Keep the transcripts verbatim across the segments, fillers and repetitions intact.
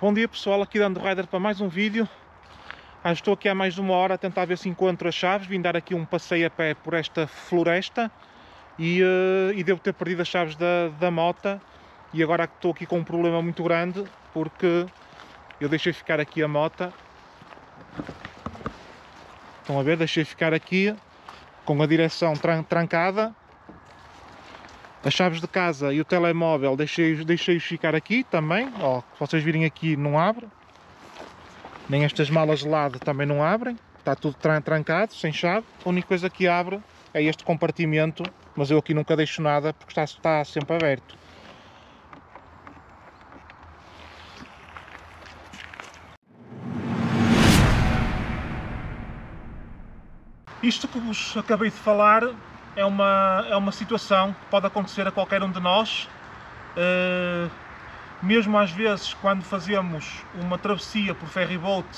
Bom dia pessoal, aqui dando rider para mais um vídeo. Ah, estou aqui há mais de uma hora a tentar ver se encontro as chaves. Vim dar aqui um passeio a pé por esta floresta e, uh, e devo ter perdido as chaves da, da mota. E agora estou aqui com um problema muito grande porque eu deixei ficar aqui a mota. Estão a ver? Deixei ficar aqui com a direção tran trancada. As chaves de casa e o telemóvel deixei-os deixei ficar aqui também, ó, se vocês virem aqui não abre, nem estas malas de lado também não abrem, está tudo tran trancado, sem chave, a única coisa que abre é este compartimento, mas eu aqui nunca deixo nada porque está, está sempre aberto. Isto que vos acabei de falar É uma, é uma situação que pode acontecer a qualquer um de nós, uh, mesmo às vezes quando fazemos uma travessia por ferryboat,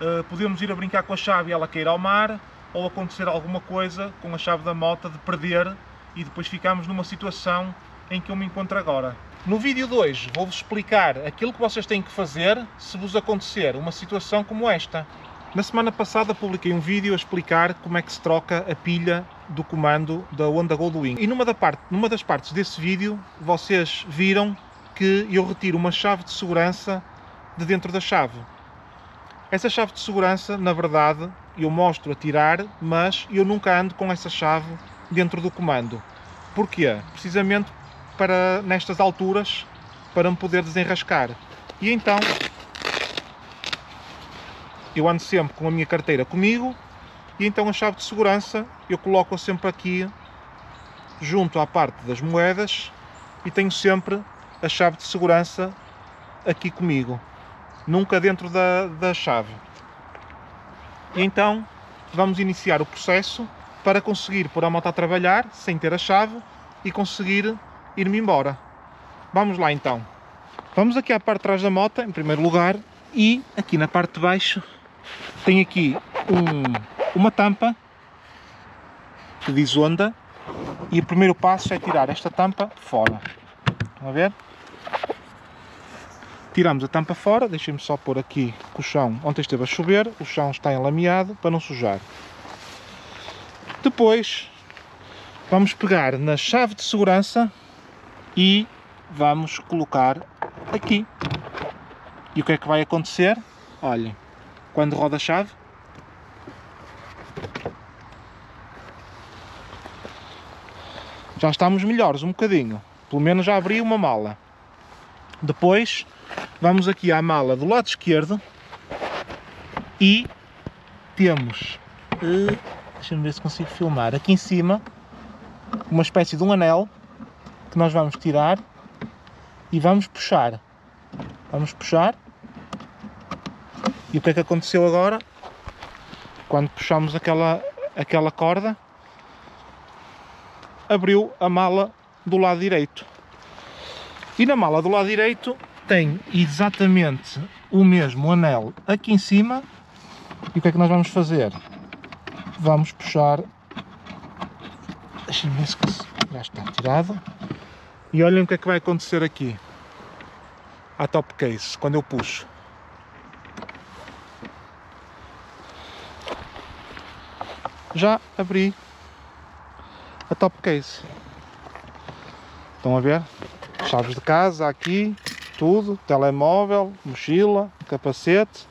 uh, podemos ir a brincar com a chave e ela cair ao mar, ou acontecer alguma coisa com a chave da moto de perder e depois ficamos numa situação em que eu me encontro agora. No vídeo de hoje vou-vos explicar aquilo que vocês têm que fazer se vos acontecer uma situação como esta. Na semana passada publiquei um vídeo a explicar como é que se troca a pilha do comando da Honda Goldwing. E numa, da parte, numa das partes desse vídeo, vocês viram que eu retiro uma chave de segurança de dentro da chave. Essa chave de segurança, na verdade, eu mostro a tirar, mas eu nunca ando com essa chave dentro do comando. Porquê? Precisamente para, nestas alturas, para me poder desenrascar. E então, eu ando sempre com a minha carteira comigo e então a chave de segurança eu coloco-a sempre aqui junto à parte das moedas e tenho sempre a chave de segurança aqui comigo, nunca dentro da, da chave. E então vamos iniciar o processo para conseguir pôr a moto a trabalhar sem ter a chave e conseguir ir-me embora. Vamos lá então. Vamos aqui à parte de trás da moto em primeiro lugar e aqui na parte de baixo tem aqui um, uma tampa que diz Honda e o primeiro passo é tirar esta tampa fora. Estão a ver? Tiramos a tampa fora, deixem-me só pôr aqui que o chão, ontem esteve a chover, o chão está enlameado para não sujar. Depois vamos pegar na chave de segurança e vamos colocar aqui. E o que é que vai acontecer? Olhem. Quando roda a chave, já estamos melhores um bocadinho, pelo menos já abri uma mala. Depois vamos aqui à mala do lado esquerdo e temos, deixa-me ver se consigo filmar, aqui em cima uma espécie de um anel que nós vamos tirar e vamos puxar, vamos puxar. E o que é que aconteceu agora? Quando puxamos aquela, aquela corda, abriu a mala do lado direito. E na mala do lado direito tem exatamente o mesmo anel aqui em cima. E o que é que nós vamos fazer? Vamos puxar... Deixa-me ver se já está tirado. E olhem o que é que vai acontecer aqui. À top case, quando eu puxo. Já abri a top case. Estão a ver? Chaves de casa aqui, tudo, telemóvel, mochila, capacete.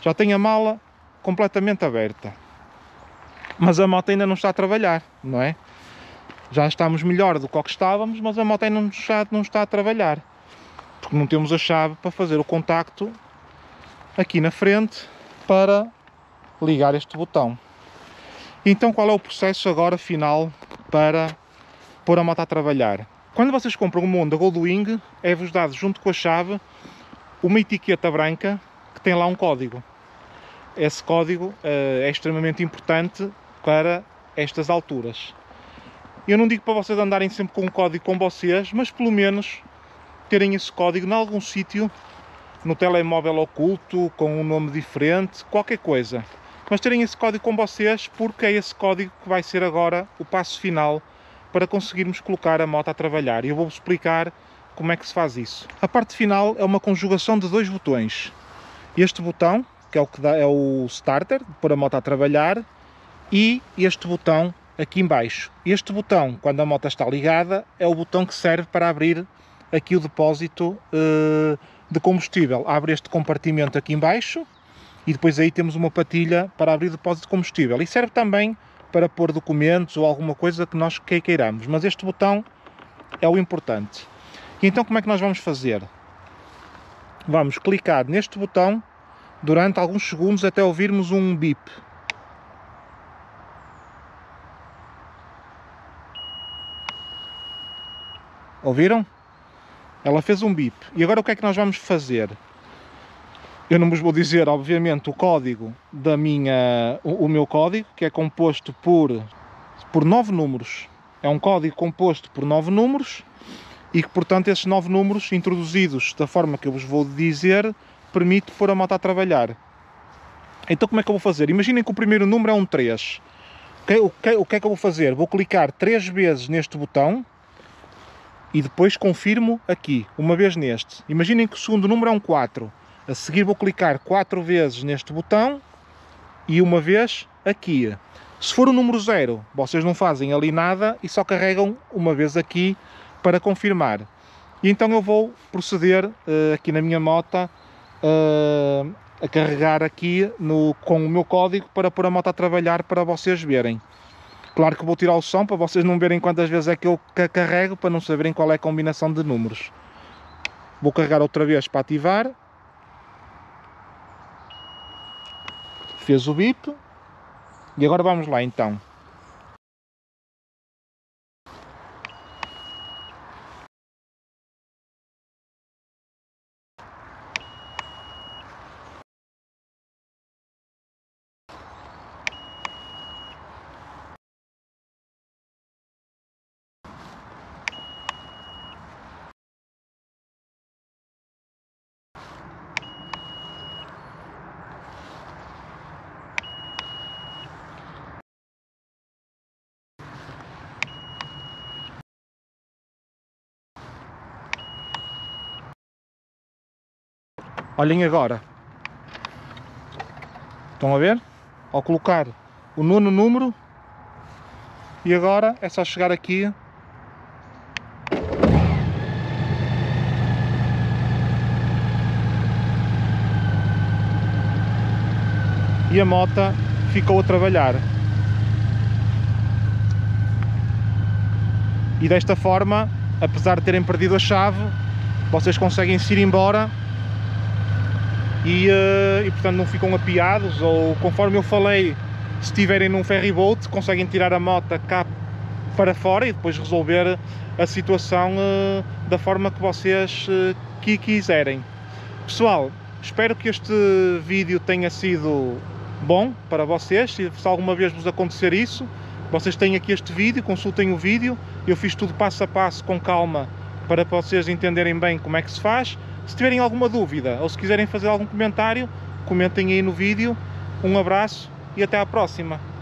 Já tenho a mala completamente aberta. Mas a moto ainda não está a trabalhar, não é? Já estamos melhor do que o que estávamos, mas a moto ainda não está, não está a trabalhar. Porque não temos a chave para fazer o contacto aqui na frente para ligar este botão. Então qual é o processo agora final para pôr a moto a trabalhar? Quando vocês compram uma Honda Goldwing, é-vos dado junto com a chave uma etiqueta branca que tem lá um código. Esse código uh, é extremamente importante para estas alturas. Eu não digo para vocês andarem sempre com um código com vocês, mas pelo menos terem esse código em algum sítio, no telemóvel oculto, com um nome diferente, qualquer coisa. Mas terem esse código com vocês, porque é esse código que vai ser agora o passo final para conseguirmos colocar a moto a trabalhar. E eu vou-vos explicar como é que se faz isso. A parte final é uma conjugação de dois botões. Este botão, que é o que dá, é o starter, pôr a moto a trabalhar, e este botão aqui em baixo. Este botão, quando a moto está ligada, é o botão que serve para abrir aqui o depósito uh, de combustível. Abre este compartimento aqui em baixo e depois aí temos uma patilha para abrir o depósito de combustível. E serve também para pôr documentos ou alguma coisa que nós queiramos, mas este botão é o importante. E então como é que nós vamos fazer? Vamos clicar neste botão durante alguns segundos até ouvirmos um bip. Ouviram? Ela fez um bip. E agora o que é que nós vamos fazer? Eu não vos vou dizer, obviamente, o código da minha... o, o meu código, que é composto por, por nove números. É um código composto por nove números e que, portanto, esses nove números, introduzidos da forma que eu vos vou dizer, permite pôr a moto a trabalhar. Então, como é que eu vou fazer? Imaginem que o primeiro número é um três. O que, o que, o que é que eu vou fazer? Vou clicar três vezes neste botão e depois confirmo aqui, uma vez neste. Imaginem que o segundo número é um quatro. A seguir vou clicar quatro vezes neste botão e uma vez aqui. Se for o número zero, vocês não fazem ali nada e só carregam uma vez aqui para confirmar. E então eu vou proceder uh, aqui na minha moto uh, a carregar aqui no, com o meu código para pôr a moto a trabalhar, para vocês verem. Claro que vou tirar o som para vocês não verem quantas vezes é que eu carrego, para não saberem qual é a combinação de números. Vou carregar outra vez para ativar. Fez o bip e agora vamos lá então. Olhem agora, estão a ver? Ao colocar o nono número, e agora é só chegar aqui e a moto ficou a trabalhar. E desta forma, apesar de terem perdido a chave, vocês conseguem se ir embora. E, e portanto não ficam apiados, ou conforme eu falei, se estiverem num ferryboat conseguem tirar a moto cá para fora e depois resolver a situação uh, da forma que vocês uh, que quiserem. Pessoal, espero que este vídeo tenha sido bom para vocês. Se alguma vez vos acontecer isso, vocês têm aqui este vídeo, consultem o vídeo. Eu fiz tudo passo a passo com calma para vocês entenderem bem como é que se faz. Se tiverem alguma dúvida ou se quiserem fazer algum comentário, comentem aí no vídeo. Um abraço e até à próxima!